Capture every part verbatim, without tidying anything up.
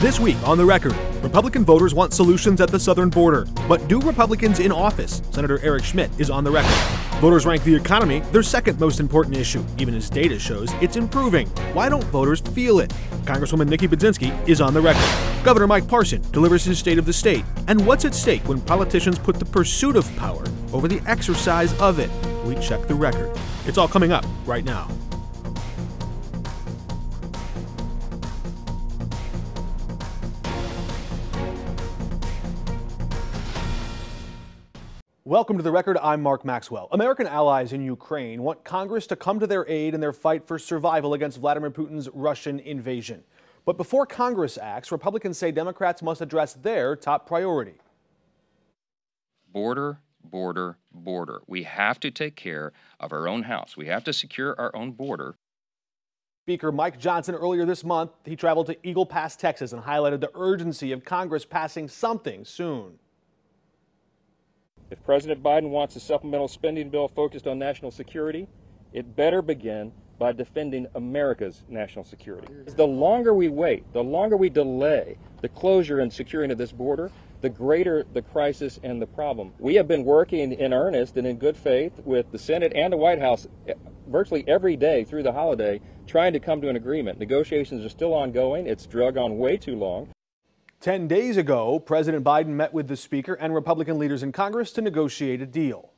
This week on The Record, Republican voters want solutions at the southern border. But do Republicans in office? Senator Eric Schmitt is on the record. Voters rank the economy their second most important issue. Even as data shows it's improving. Why don't voters feel it? Congresswoman Nikki Budzinski is on the record. Governor Mike Parson delivers his State of the State. And what's at stake when politicians put the pursuit of power over the exercise of it? We check The Record. It's all coming up right now. Welcome to The Record. I'm Mark Maxwell. American allies in Ukraine want Congress to come to their aid in their fight for survival against Vladimir Putin's Russian invasion. But before Congress acts, Republicans say Democrats must address their top priority. Border, border, border. We have to take care of our own house. We have to secure our own border. Speaker Mike Johnson earlier this month, he traveled to Eagle Pass, Texas, and highlighted the urgency of Congress passing something soon. If President Biden wants a supplemental spending bill focused on national security, it better begin by defending America's national security. The longer we wait, the longer we delay the closure and securing of this border, the greater the crisis and the problem. We have been working in earnest and in good faith with the Senate and the White House virtually every day through the holiday, trying to come to an agreement. Negotiations are still ongoing. It's drug on way too long. Ten days ago, President Biden met with the Speaker and Republican leaders in Congress to negotiate a deal.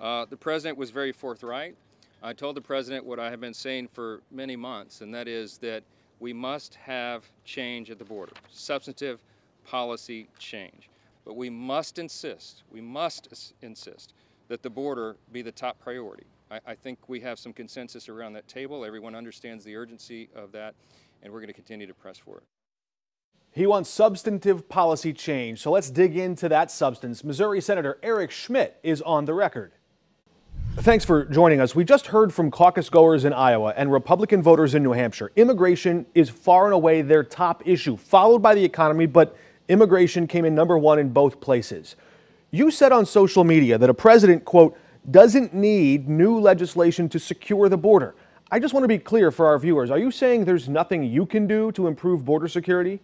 Uh, the President was very forthright. I told the President what I have been saying for many months, and that is that we must have change at the border, substantive policy change. But we must insist, we must insist that the border be the top priority. I, I think we have some consensus around that table. Everyone understands the urgency of that, and we're going to continue to press for it. He wants substantive policy change, so let's dig into that substance. Missouri Senator Eric Schmitt is on the record. Thanks for joining us. We just heard from caucus goers in Iowa and Republican voters in New Hampshire. Immigration is far and away their top issue, followed by the economy, but immigration came in number one in both places. You said on social media that a president, quote, doesn't need new legislation to secure the border. I just want to be clear for our viewers. Are you saying there's nothing you can do to improve border security?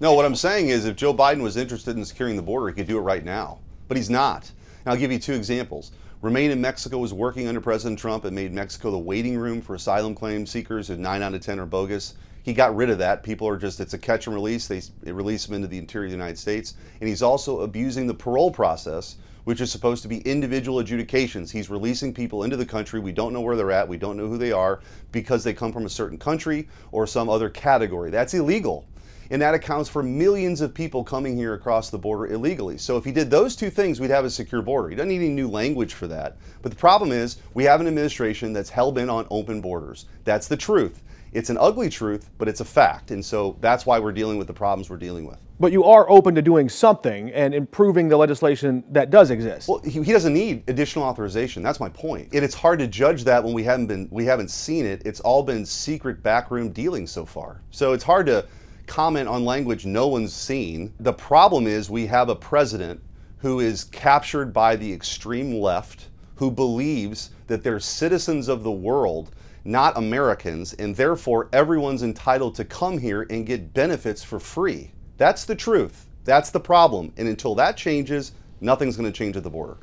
No, what I'm saying is if Joe Biden was interested in securing the border, he could do it right now, but he's not. And I'll give you two examples. Remain in Mexico was working under President Trump and made Mexico the waiting room for asylum claim seekers, and nine out of ten are bogus. He got rid of that. People are just, it's a catch and release. They, they release them into the interior of the United States. And he's also abusing the parole process, which is supposed to be individual adjudications. He's releasing people into the country. We don't know where they're at. We don't know who they are because they come from a certain country or some other category. That's illegal. And that accounts for millions of people coming here across the border illegally. So if he did those two things, we'd have a secure border. He doesn't need any new language for that. But the problem is we have an administration that's hell-bent on open borders. That's the truth. It's an ugly truth, but it's a fact. And so that's why we're dealing with the problems we're dealing with. But you are open to doing something and improving the legislation that does exist. Well, he, he doesn't need additional authorization. That's my point. And it's hard to judge that when we haven't been, we haven't seen it. It's all been secret backroom dealing so far. So it's hard to comment on language no one's seen. The problem is we have a president who is captured by the extreme left, who believes that they're citizens of the world, not Americans, and therefore everyone's entitled to come here and get benefits for free. That's the truth. That's the problem. And until that changes, nothing's going to change at the border.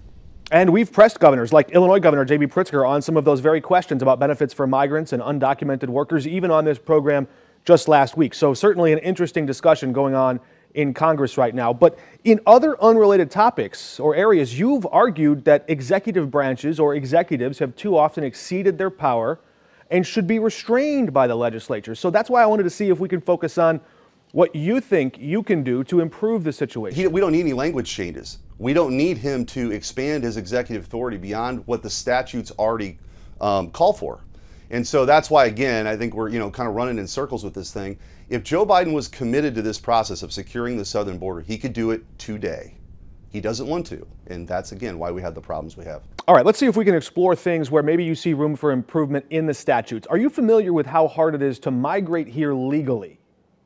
And we've pressed governors like Illinois Governor J B Pritzker on some of those very questions about benefits for migrants and undocumented workers, even on this program just last week. So certainly an interesting discussion going on in Congress right now. But in other unrelated topics or areas, you've argued that executive branches or executives have too often exceeded their power and should be restrained by the legislature. So that's why I wanted to see if we can focus on what you think you can do to improve the situation. He, we don't need any language changes. We don't need him to expand his executive authority beyond what the statutes already um, call for. And so that's why, again, I think we're, you know, kind of running in circles with this thing. If Joe Biden was committed to this process of securing the southern border, he could do it today. He doesn't want to. And that's, again, why we have the problems we have. All right, let's see if we can explore things where maybe you see room for improvement in the statutes. Are you familiar with how hard it is to migrate here legally?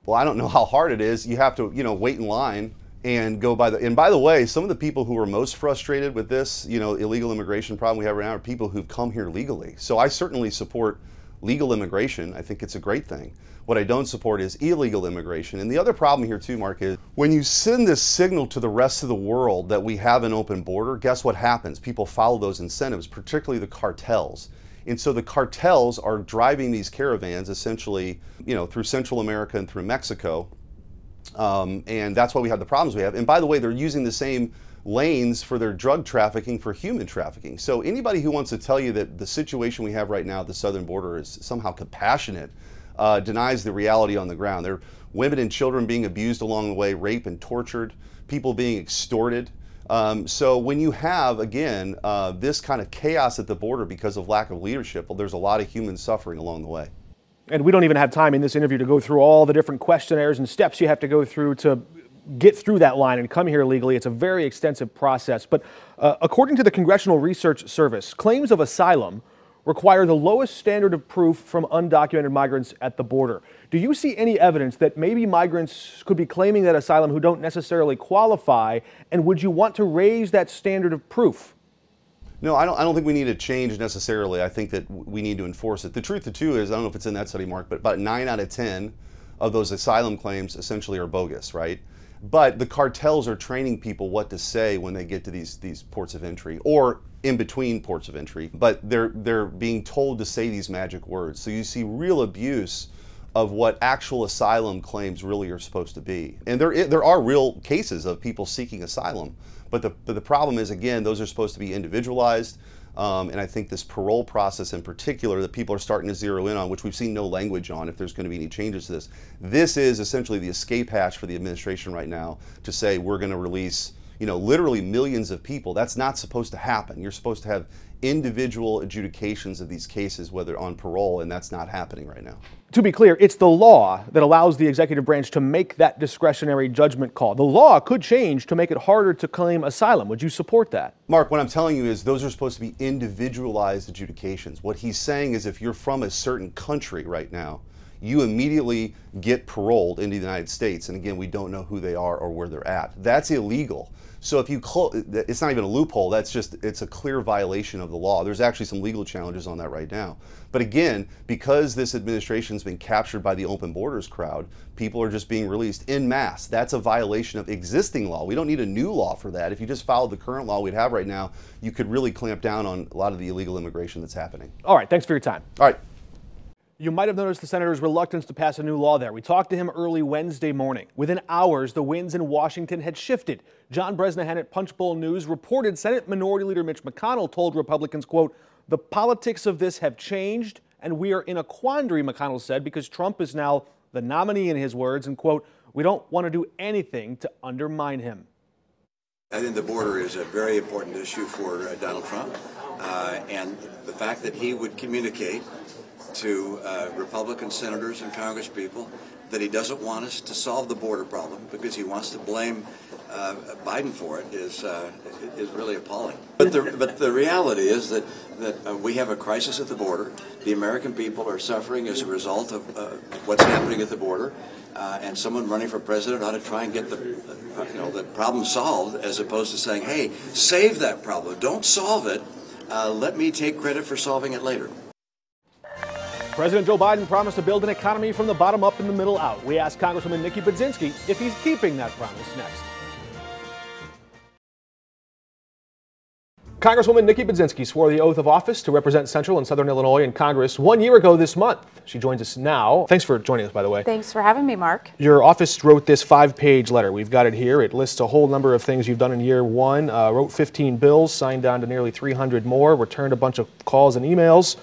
Well, I don't know how hard it is. You have to, you know, wait in line and go by the, and by the way, some of the people who are most frustrated with this, you know, illegal immigration problem we have right now are people who've come here legally. So I certainly support legal immigration, I think it's a great thing. What I don't support is illegal immigration. And the other problem here too, Mark, is when you send this signal to the rest of the world that we have an open border, guess what happens? People follow those incentives, particularly the cartels. And so the cartels are driving these caravans essentially, you know, through Central America and through Mexico. Um, and that's why we have the problems we have. And by the way, they're using the same lanes for their drug trafficking for human trafficking. So anybody who wants to tell you that the situation we have right now at the southern border is somehow compassionate uh, denies the reality on the ground. There are women and children being abused along the way, raped and tortured, people being extorted. Um, so when you have, again, uh, this kind of chaos at the border because of lack of leadership, well, there's a lot of human suffering along the way. And we don't even have time in this interview to go through all the different questionnaires and steps you have to go through to get through that line and come here legally. It's a very extensive process. But uh, according to the Congressional Research Service, claims of asylum require the lowest standard of proof from undocumented migrants at the border. Do you see any evidence that maybe migrants could be claiming that asylum who don't necessarily qualify, and would you want to raise that standard of proof? No, I don't, I don't think we need a change necessarily. I think that we need to enforce it. The truth, too, is, I don't know if it's in that study, Mark, but about nine out of ten of those asylum claims essentially are bogus, right? But the cartels are training people what to say when they get to these, these ports of entry, or in between ports of entry, but they're, they're being told to say these magic words. So you see real abuse of what actual asylum claims really are supposed to be. And there, there are real cases of people seeking asylum, but the, but the problem is, again, those are supposed to be individualized. Um, and I think this parole process in particular that people are starting to zero in on, which we've seen no language on if there's going to be any changes to this. This is essentially the escape hatch for the administration right now to say we're going to release, you know, literally millions of people. That's not supposed to happen. You're supposed to have individual adjudications of these cases, whether on parole, and that's not happening right now. To be clear, it's the law that allows the executive branch to make that discretionary judgment call. The law could change to make it harder to claim asylum. Would you support that? Mark, what I'm telling you is those are supposed to be individualized adjudications. What he's saying is if you're from a certain country right now, you immediately get paroled into the United States. And again, we don't know who they are or where they're at. That's illegal. So if you close, it's not even a loophole, that's just, it's a clear violation of the law. There's actually some legal challenges on that right now. But again, because this administration's been captured by the open borders crowd, people are just being released en masse. That's a violation of existing law. We don't need a new law for that. If you just followed the current law we'd have right now, you could really clamp down on a lot of the illegal immigration that's happening. All right, thanks for your time. All right. You might have noticed the senator's reluctance to pass a new law there. We talked to him early Wednesday morning. Within hours, the winds in Washington had shifted. John Bresnahan at Punchbowl News reported Senate Minority Leader Mitch McConnell told Republicans, quote, the politics of this have changed and we are in a quandary, McConnell said, because Trump is now the nominee in his words and, quote, we don't want to do anything to undermine him. I think the border is a very important issue for uh, Donald Trump uh, and the fact that he would communicate to uh, Republican senators and congresspeople that he doesn't want us to solve the border problem because he wants to blame uh, Biden for it is uh, is really appalling. But the, but the reality is that, that uh, we have a crisis at the border. The American people are suffering as a result of uh, what's happening at the border. Uh, and someone running for president ought to try and get the, uh, you know, the problem solved as opposed to saying, hey, save that problem. Don't solve it. Uh, let me take credit for solving it later. President Joe Biden promised to build an economy from the bottom up and the middle out. We asked Congresswoman Nikki Budzinski if he's keeping that promise next. Congresswoman Nikki Budzinski swore the oath of office to represent Central and Southern Illinois in Congress one year ago this month. She joins us now. Thanks for joining us, by the way. Thanks for having me, Mark. Your office wrote this five page letter. We've got it here. It lists a whole number of things you've done in year one. Uh, wrote fifteen bills, signed on to nearly three hundred more, returned a bunch of calls and emails.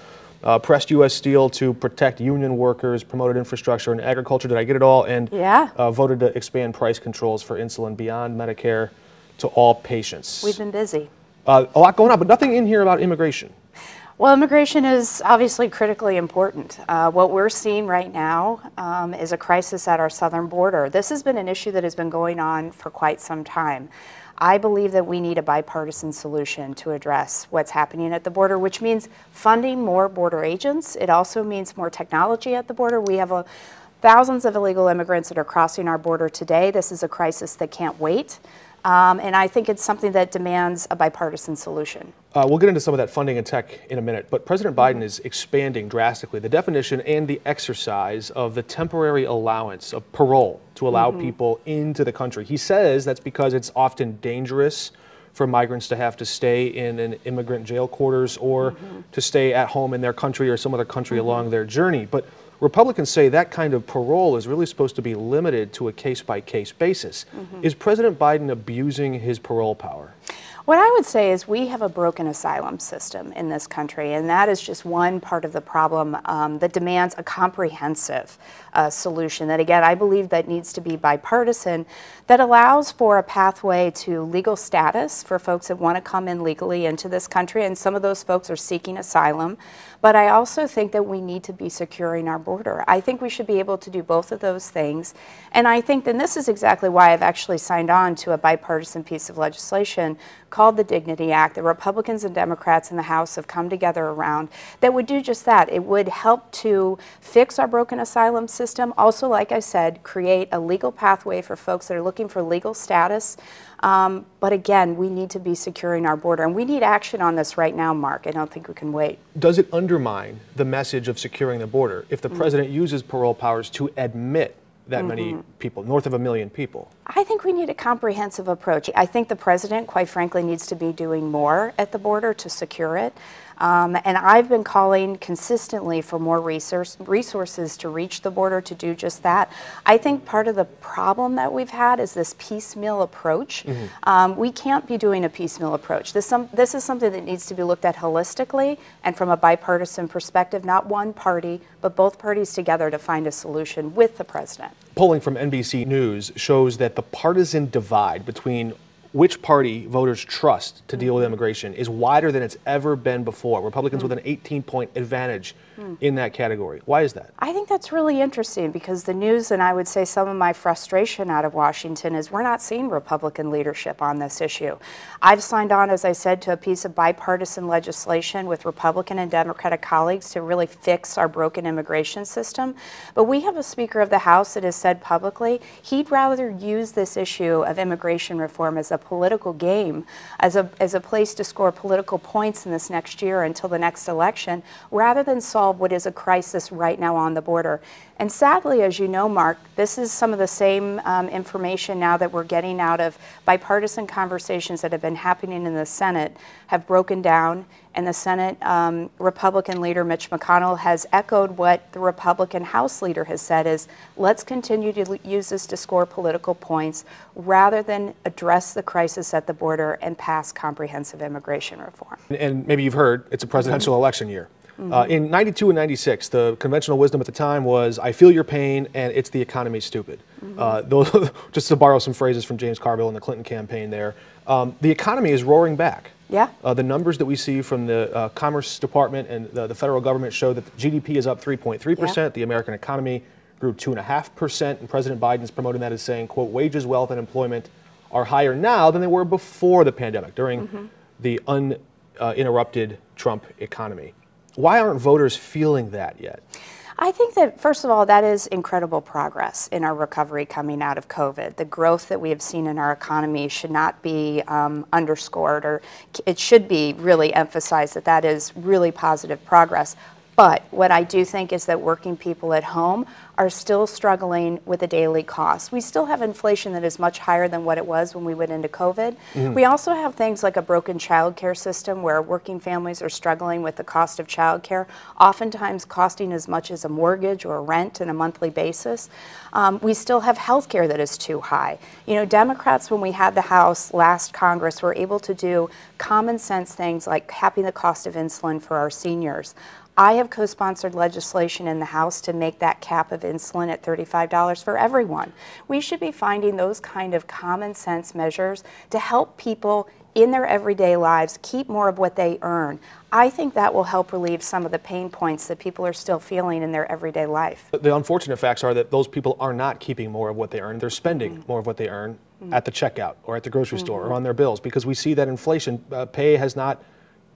Uh, pressed U S Steel to protect union workers, promoted infrastructure and agriculture. Did I get it all? And yeah. uh, voted to expand price controls for insulin beyond Medicare to all patients. We've been busy. Uh, a lot going on, but nothing in here about immigration. Well, immigration is obviously critically important. Uh, what we're seeing right now um, is a crisis at our southern border. This has been an issue that has been going on for quite some time. I believe that we need a bipartisan solution to address what's happening at the border, which means funding more border agents. It also means more technology at the border. We have a, thousands of illegal immigrants that are crossing our border today. This is a crisis that can't wait. Um, and I think it's something that demands a bipartisan solution. Uh, we'll get into some of that funding and tech in a minute, but President Biden is expanding drastically the definition and the exercise of the temporary allowance of parole to allow mm-hmm. people into the country. He says that's because it's often dangerous for migrants to have to stay in an immigrant jail quarters or mm-hmm. to stay at home in their country or some other country mm-hmm. along their journey. But Republicans say that kind of parole is really supposed to be limited to a case-by-case basis. Mm-hmm. Is President Biden abusing his parole power? What I would say is we have a broken asylum system in this country, and that is just one part of the problem um, that demands a comprehensive uh, solution that, again, I believe that needs to be bipartisan, that allows for a pathway to legal status for folks that want to come in legally into this country, and some of those folks are seeking asylum. But I also think that we need to be securing our border. I think we should be able to do both of those things, and I think then this is exactly why I've actually signed on to a bipartisan piece of legislation called the Dignity Act, that Republicans and Democrats in the House have come together around, that would do just that. It would help to fix our broken asylum system. Also, like I said, create a legal pathway for folks that are looking for legal status. Um, but again, we need to be securing our border, and we need action on this right now, Mark. I don't think we can wait. Does it undermine the message of securing the border if the mm-hmm. president uses parole powers to admit that many mm-hmm. people, north of a million people? I think we need a comprehensive approach. I think the president, quite frankly, needs to be doing more at the border to secure it. Um, and I've been calling consistently for more resource, resources to reach the border to do just that. I think part of the problem that we've had is this piecemeal approach. Mm-hmm. um, we can't be doing a piecemeal approach. This, some, this is something that needs to be looked at holistically and from a bipartisan perspective, not one party, but both parties together to find a solution with the president. Polling from N B C News shows that the partisan divide between which party voters trust to deal with immigration is wider than it's ever been before. Republicans mm. with an eighteen point advantage mm. in that category. Why is that? I think that's really interesting, because the news, and I would say some of my frustration out of Washington, is we're not seeing Republican leadership on this issue. I've signed on, as I said, to a piece of bipartisan legislation with Republican and Democratic colleagues to really fix our broken immigration system. But we have a Speaker of the House that has said publicly he'd rather use this issue of immigration reform as a political game, as a, as a place to score political points in this next year until the next election, rather than solve what is a crisis right now on the border. And sadly, as you know, Mark, this is some of the same um, information now that we're getting out of bipartisan conversations that have been happening in the Senate have broken down, and the Senate um, Republican leader Mitch McConnell has echoed what the Republican House leader has said is, let's continue to use this to score political points rather than address the crisis at the border and pass comprehensive immigration reform. And maybe you've heard, it's a presidential mm-hmm. election year. Mm-hmm. uh, in ninety-two and ninety-six, the conventional wisdom at the time was, I feel your pain and it's the economy stupid. Mm-hmm. uh, those, just to borrow some phrases from James Carville in the Clinton campaign there, um, the economy is roaring back. Yeah. Uh, the numbers that we see from the uh, Commerce Department and the, the federal government show that the G D P is up three point three percent. Yeah. The American economy grew two point five percent. And President Biden's promoting that as saying, quote, wages, wealth, and employment are higher now than they were before the pandemic, during mm-hmm. the uninterrupted uh, Trump economy. Why aren't voters feeling that yet? I think that, first of all, that is incredible progress in our recovery coming out of COVID. The growth that we have seen in our economy should not be um, underscored, or it should be really emphasized that that is really positive progress. But what I do think is that working people at home are still struggling with the daily costs. We still have inflation that is much higher than what it was when we went into COVID. Mm. We also have things like a broken child care system where working families are struggling with the cost of child care, oftentimes costing as much as a mortgage or rent on a monthly basis. Um, we still have health care that is too high. You know, Democrats, when we had the House last Congress, were able to do common sense things like capping the cost of insulin for our seniors. I have co-sponsored legislation in the House to make that cap of insulin at thirty-five dollars for everyone. We should be finding those kind of common sense measures to help people in their everyday lives keep more of what they earn. I think that will help relieve some of the pain points that people are still feeling in their everyday life. The unfortunate facts are that those people are not keeping more of what they earn. They're spending mm-hmm. more of what they earn mm-hmm. at the checkout or at the grocery mm-hmm. store or on their bills, because we see that inflation uh, pay has not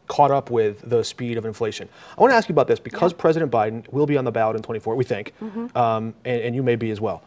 caught up with the speed of inflation. I want to ask you about this, because yeah. President Biden will be on the ballot in twenty-four, we think, mm-hmm. um, and, and you may be as well.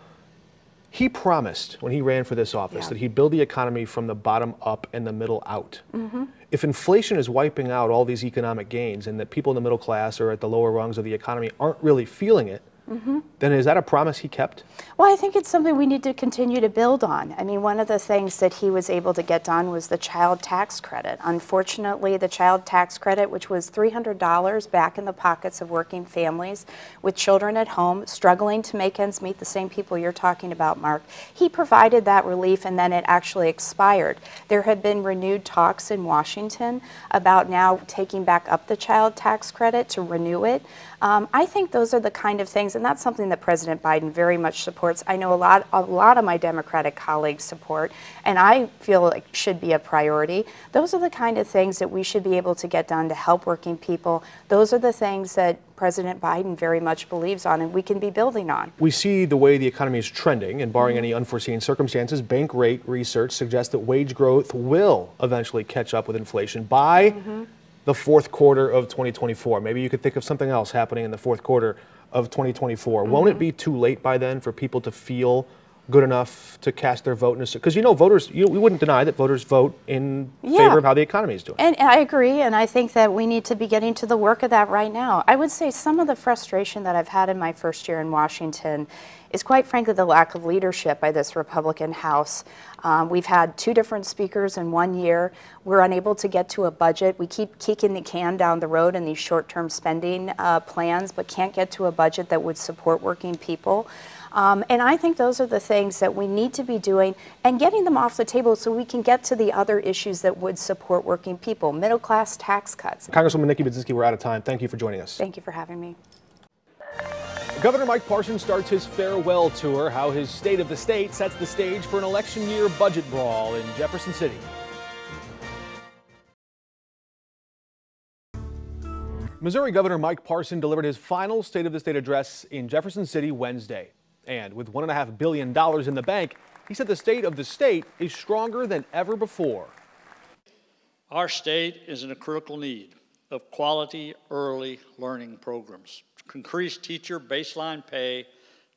He promised when he ran for this office yeah. that he'd build the economy from the bottom up and the middle out. Mm-hmm. if inflation is wiping out all these economic gains and that people in the middle class or at the lower rungs of the economy aren't really feeling it, mm-hmm. then is that a promise he kept? Well, I think it's something we need to continue to build on. I mean, one of the things that he was able to get done was the child tax credit. Unfortunately, the child tax credit, which was three hundred dollars back in the pockets of working families with children at home, struggling to make ends meet, the same people you're talking about, Mark, he provided that relief and then it actually expired. There had been renewed talks in Washington about now taking back up the child tax credit to renew it. Um, I think those are the kind of things, and that's something that President Biden very much supports. I know a lot, a lot of my Democratic colleagues support, and I feel like should be a priority. Those are the kind of things that we should be able to get done to help working people. Those are the things that President Biden very much believes on and we can be building on. We see the way the economy is trending, and barring mm-hmm. any unforeseen circumstances, bank rate research suggests that wage growth will eventually catch up with inflation by mm-hmm. the fourth quarter of twenty twenty-four. Maybe you could think of something else happening in the fourth quarter of twenty twenty-four. Mm-hmm. Won't it be too late by then for people to feel good enough to cast their vote? Because, you know, voters, you, we wouldn't deny that voters vote in yeah. favor of how the economy is doing. And I agree, and I think that we need to be getting to the work of that right now. I would say some of the frustration that I've had in my first year in Washington is quite frankly the lack of leadership by this Republican House. Um, we've had two different speakers in one year. We're unable to get to a budget. We keep kicking the can down the road in these short-term spending uh, plans, but can't get to a budget that would support working people. Um, and I think those are the things that we need to be doing and getting them off the table so we can get to the other issues that would support working people, middle-class tax cuts. Congresswoman Nikki Budzinski, we're out of time. Thank you for joining us. Thank you for having me. Governor Mike Parson starts his farewell tour, how his state of the state sets the stage for an election year budget brawl in Jefferson City. Missouri Governor Mike Parson delivered his final state of the state address in Jefferson City Wednesday. And with one and a half billion dollars in the bank, he said the state of the state is stronger than ever before. Our state is in a critical need of quality early learning programs. Increase teacher baseline pay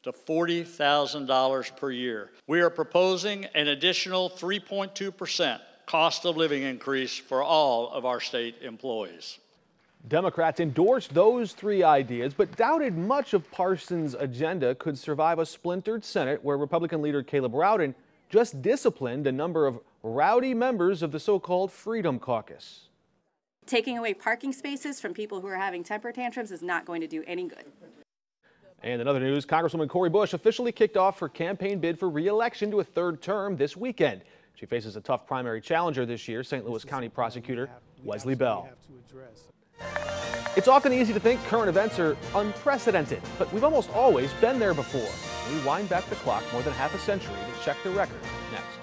to forty thousand dollars per year. We are proposing an additional three point two percent cost of living increase for all of our state employees. Democrats endorsed those three ideas, but doubted much of Parson's agenda could survive a splintered Senate where Republican leader Caleb Rowden just disciplined a number of rowdy members of the so-called Freedom Caucus. Taking away parking spaces from people who are having temper tantrums is not going to do any good. And in other news, Congresswoman Cory Bush officially kicked off her campaign bid for re-election to a third term this weekend. She faces a tough primary challenger this year, Saint Louis County Prosecutor Wesley Bell. It's often easy to think current events are unprecedented, but we've almost always been there before. We wind back the clock more than half a century to check the record next.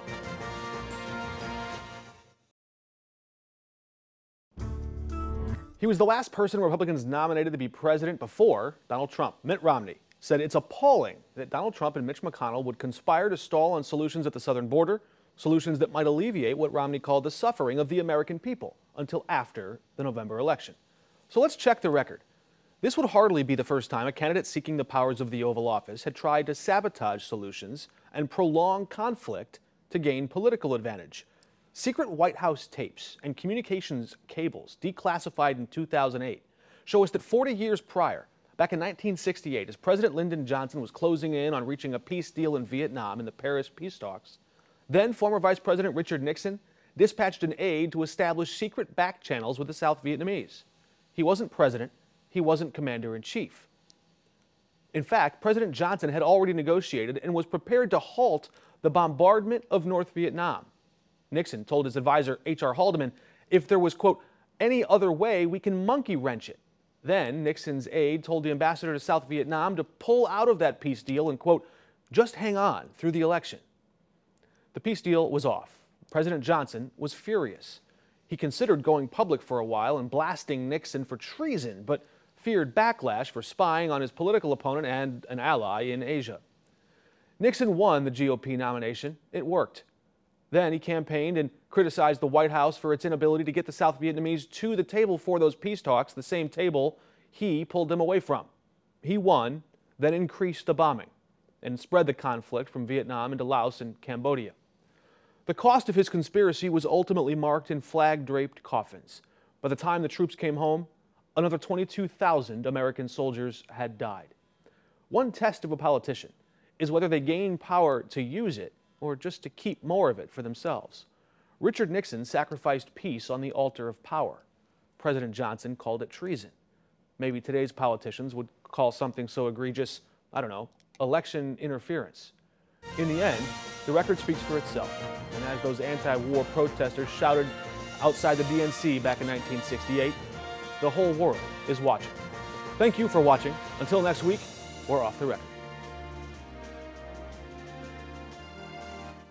He was the last person Republicans nominated to be president before Donald Trump. Mitt Romney said it's appalling that Donald Trump and Mitch McConnell would conspire to stall on solutions at the southern border, solutions that might alleviate what Romney called the suffering of the American people until after the November election. So let's check the record. This would hardly be the first time a candidate seeking the powers of the Oval Office had tried to sabotage solutions and prolong conflict to gain political advantage. Secret White House tapes and communications cables declassified in two thousand eight show us that forty years prior, back in nineteen sixty-eight, as President Lyndon Johnson was closing in on reaching a peace deal in Vietnam in the Paris peace talks, then former Vice President Richard Nixon dispatched an aide to establish secret back channels with the South Vietnamese. He wasn't president, he wasn't commander-in-chief. In fact, President Johnson had already negotiated and was prepared to halt the bombardment of North Vietnam. Nixon told his advisor, H R Haldeman, if there was, quote, any other way, we can monkey wrench it. Then Nixon's aide told the ambassador to South Vietnam to pull out of that peace deal and, quote, just hang on through the election. The peace deal was off. President Johnson was furious. He considered going public for a while and blasting Nixon for treason, but feared backlash for spying on his political opponent and an ally in Asia. Nixon won the G O P nomination. It worked. Then he campaigned and criticized the White House for its inability to get the South Vietnamese to the table for those peace talks, the same table he pulled them away from. He won, then increased the bombing and spread the conflict from Vietnam into Laos and Cambodia. The cost of his conspiracy was ultimately marked in flag-draped coffins. By the time the troops came home, another twenty-two thousand American soldiers had died. One test of a politician is whether they gain power to use it or just to keep more of it for themselves. Richard Nixon sacrificed peace on the altar of power. President Johnson called it treason. Maybe today's politicians would call something so egregious, I don't know, election interference. In the end, the record speaks for itself. And as those anti-war protesters shouted outside the D N C back in nineteen sixty-eight, the whole world is watching. Thank you for watching. Until next week, we're off the record.